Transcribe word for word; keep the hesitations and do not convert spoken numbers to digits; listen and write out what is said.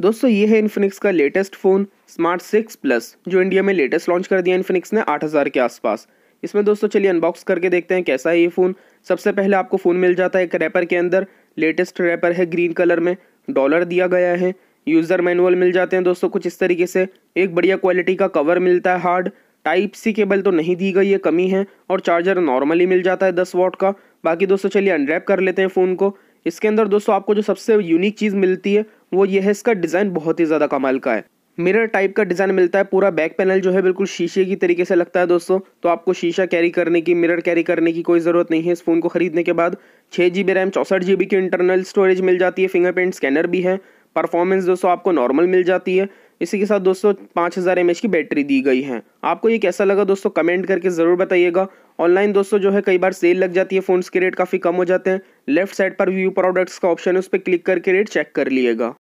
दोस्तों ये है इन्फिनिक्स का latest phone smart six plus जो इंडिया में लेटेस्ट लॉन्च कर दिया इन्फिनिक्स ने आठ हज़ार के आसपास। इसमें दोस्तों चलिए अनबॉक्स करके देखते हैं कैसा है ये फ़ोन। सबसे पहले आपको फ़ोन मिल जाता है एक रैपर के अंदर, लेटेस्ट रैपर है ग्रीन कलर में, डॉलर दिया गया है, यूज़र मैनुअल मिल जाते हैं दोस्तों कुछ इस तरीके से। एक बढ़िया क्वालिटी का कवर मिलता है हार्ड, टाइप सी केबल तो नहीं दी गई है, कमी है, और चार्जर नॉर्मली मिल जाता है दस वॉट का। बाकी दोस्तों चलिए अनरैप कर लेते हैं फ़ोन को। इसके अंदर दोस्तों आपको जो सबसे यूनिक चीज़ मिलती है वो ये है, इसका डिज़ाइन बहुत ही ज़्यादा कमाल का है। मिरर टाइप का डिज़ाइन मिलता है, पूरा बैक पैनल जो है बिल्कुल शीशे की तरीके से लगता है दोस्तों। तो आपको शीशा कैरी करने की, मिरर कैरी करने की कोई ज़रूरत नहीं है इस फ़ोन को ख़रीदने के बाद। छः जी बी रैम चौंसठ जी बी की इंटरनल स्टोरेज मिल जाती है, फिंगरप्रिंट स्कैनर भी है। परफॉर्मेंस दोस्तों आपको नॉर्मल मिल जाती है। इसी के साथ दोस्तों पाँच हज़ार एम एच की बैटरी दी गई है। आपको ये कैसा लगा दोस्तों कमेंट करके ज़रूर बताइएगा। ऑनलाइन दोस्तों जो है कई बार सेल लग जाती है, फ़ोन्स के रेट काफ़ी कम हो जाते हैं। लेफ्ट साइड पर व्यू प्रोडक्ट्स का ऑप्शन है, उस पर क्लिक करके रेट चेक कर लीजिएगा।